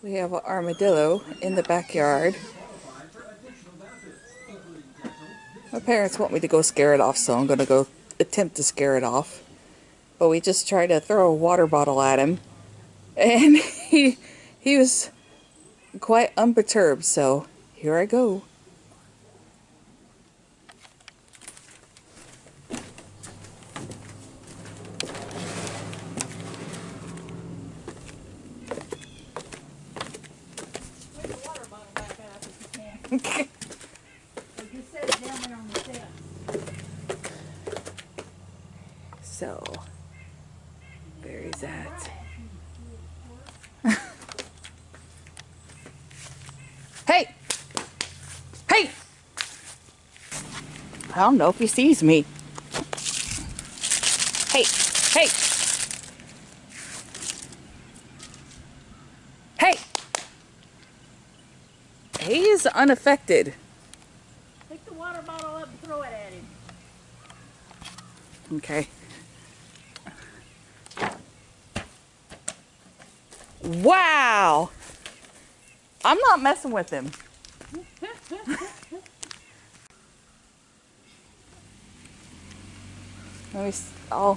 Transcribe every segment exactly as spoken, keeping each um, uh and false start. We have an armadillo in the backyard. My parents want me to go scare it off, so I'm going to go attempt to scare it off. But we just tried to throw a water bottle at him, and he, he was quite unperturbed, so here I go. Okay. So, there is that. Hey! Hey! I don't know if he sees me. Hey! Hey! He is unaffected. Pick the water bottle up and throw it at him. Okay. Wow! I'm not messing with him. Let me. Oh.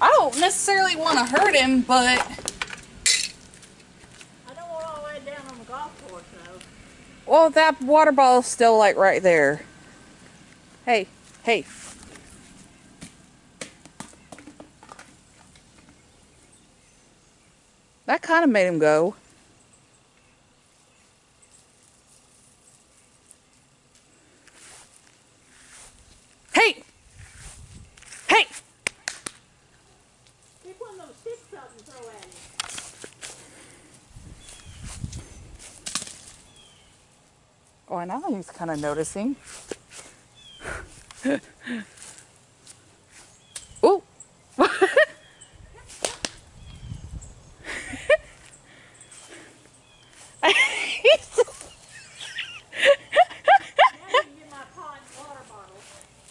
I don't necessarily want to hurt him, but. Well, that water bottle's still like right there. Hey, hey. That kind of made him go. Hey! Hey! Pick one of those sticks up and throw at him. Oh, now he's kind of noticing. Ooh!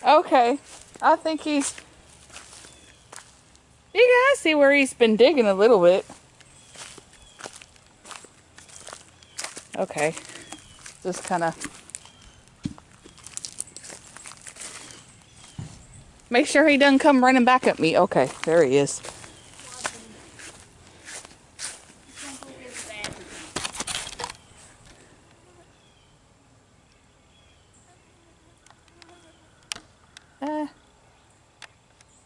Okay, I think he's. You guys see where he's been digging a little bit. Okay. Just kind of make sure he doesn't come running back at me. Okay, there he is. Uh,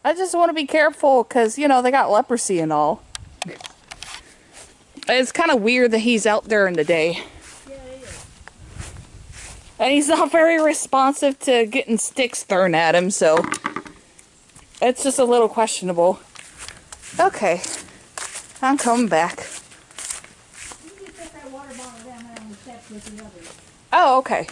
I just want to be careful because, you know, they got leprosy and all. It's kind of weird that he's out during the day. And he's not very responsive to getting sticks thrown at him, so it's just a little questionable. Okay, I'm coming back. You can get that water bottle down there on the steps with the others. Oh, okay.